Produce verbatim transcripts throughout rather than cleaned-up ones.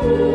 Giáo Tỉnh Hà Nội.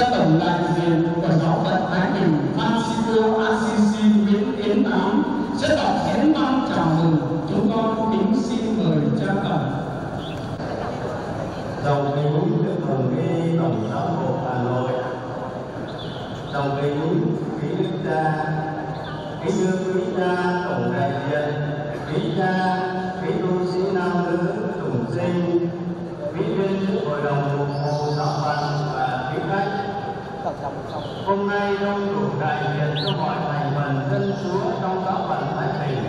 cho tổng đại diện của giáo phận Thái Bình Francisco Assisi Nguyễn Tiến Tám sẽ đọc diễn văn chào mừng. Chúng con kính xin mời cha cậu. Đồng kính được cùng với tổng giáo hội Hà Nội, đồng kính quý đức cha, kính thưa quý cha tổng đại diện, quý cha, quý tu sĩ nam nữ tùng sinh, quý viên chức hội đồng mục vụ giáo phận và quý khách. Hôm nay đông đủ đại diện cho mọi thành phần dân chúa trong giáo phận Thái Bình,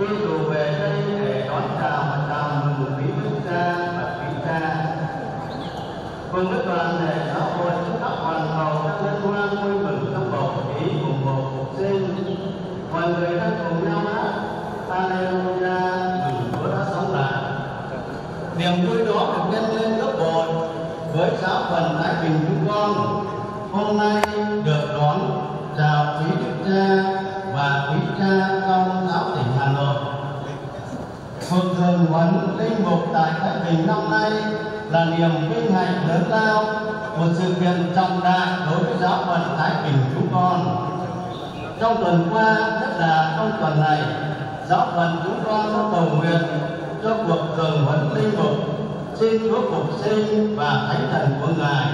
quy tụ về đây để đón chào và chào mừng quý đức cha và quý cha. Cùng với đoàn thể giáo hội khắp toàn cầu các dân hoan vui mừng trong bầu khí ủng hộ phục sinh, mọi người đang cùng nhau hát Alleluia, mừng Chúa đã sống lại. Niềm vui đó được nhân lên gấp bội với giáo phận Thái Bình chúng con. Hôm nay được đón chào quý đức cha và quý cha trong giáo tỉnh Hà Nội. Phật thường huấn linh mục tại Thái Bình năm nay là niềm vinh hạnh lớn lao, một sự kiện trọng đại đối với giáo phận Thái Bình chúng con. Trong tuần qua, nhất là trong tuần này, giáo phận chúng con đã cầu nguyện cho cuộc thường huấn linh mục, xin Chúa phục sinh và thánh thần của Ngài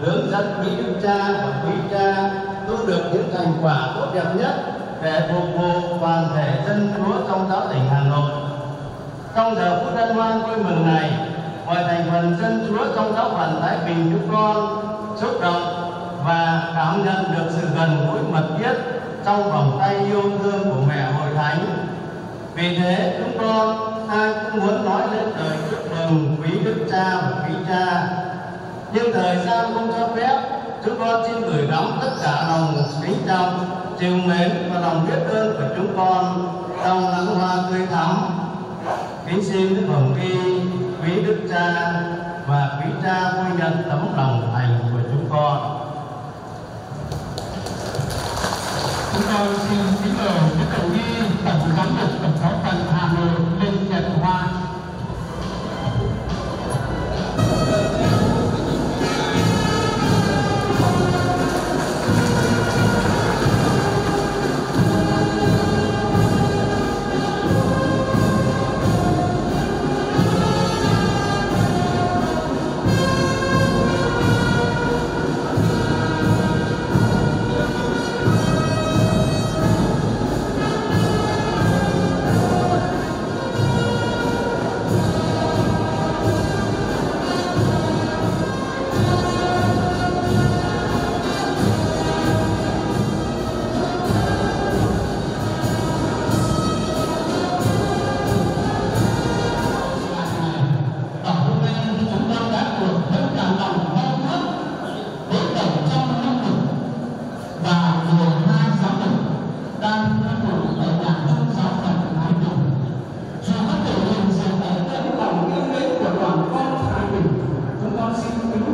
hướng dẫn quý đức cha và quý cha thu được những thành quả tốt đẹp nhất để phục vụ toàn thể dân chúa trong giáo tỉnh Hà Nội. Trong giờ phút hân hoan vui mừng này, mọi thành phần dân chúa trong giáo phận Thái Bình chúng con xúc động và cảm nhận được sự gần gũi mật thiết trong vòng tay yêu thương của mẹ hội thánh. Vì thế chúng con ai cũng muốn nói lên lời chúc mừng quý đức cha và quý cha, nhưng thời gian không cho phép. Chúng con xin gửi gắm tất cả lòng kính trọng, chiều mến và lòng biết ơn của chúng con trong nắng hoa tươi thắm. Kính xin Đức Hồng Y, quý đức cha và quý cha vui nhận tấm lòng thành của chúng con. Chúng con xin kính mời Đức Hồng Y, tổng giám mục tổng giáo phận Hà Nội lên nhận hoa.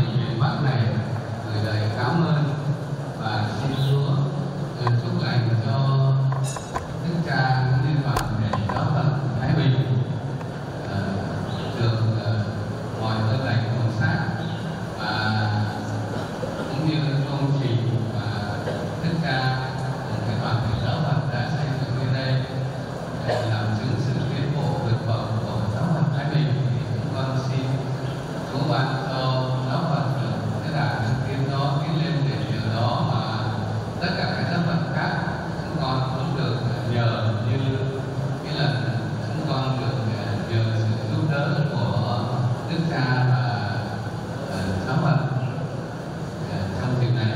đình miền Bắc này gửi lời cảm ơn và xin Chúa chúc lành cho tất cả những liên đoàn để giáo phận Thái Bình được mọi ơn lành cầu sát, và cũng như công trình và tất cả những đoàn thể giáo phận đã xây dựng nơi đây để làm chứng sự tiến bộ vượt bậc của giáo phận Thái Bình. Chúng con xin cố gắng cho giáo phận sẽ đạt được tiến đó tiến lên, để nhờ đó mà tất cả các giáo phận khác chúng con cũng được nhờ, như cái lần chúng con được nhờ sự giúp đỡ của Đức Cha và giáo phận trong dịp này.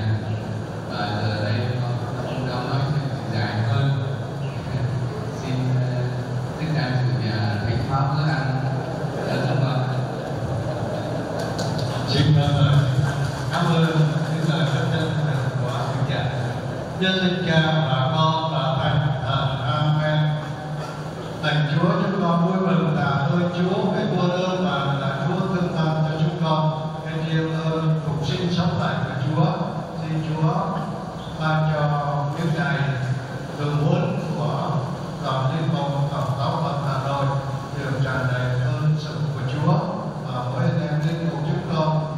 Và giờ đây con không dám nói chuyện dài hơn, xin Đức Cha chủ nhà Thánh Pháp bữa ăn đã thông qua. Xin cảm ơn những lời cảm ơn của thánh giả, nhân dân cha và con và thành thần. Amen. Lành Chúa, chúng con vui mừng tạ ơn Chúa hãy vô đơn và là Chúa thương tâm cho chúng con. Hãy yêu ơn phục sinh sống lại của Chúa. Xin Chúa ban cho những ngày từ muốn của toàn liên bang toàn giáo phận Hà Nội được tràn đầy ơn sự của Chúa, và mỗi anh em linh mục chúng con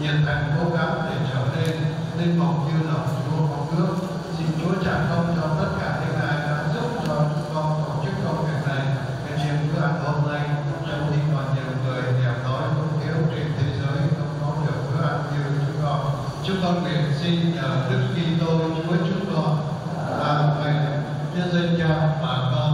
nhiệt thành cố gắng để trở nên linh mục như lòng Chúa mong ước. Xin Chúa trả công cho tất cả những ai đã giúp cho chúng con tổ chức công việc này. Anh em cứ ăn hôm nay, trong khi còn nhiều người nghèo đói không thiếu trên thế giới không có được bữa ăn như chúng con, chúng con nguyện xin nhờ Đức Kitô Chúa chúng con và người nhân dân cha và con.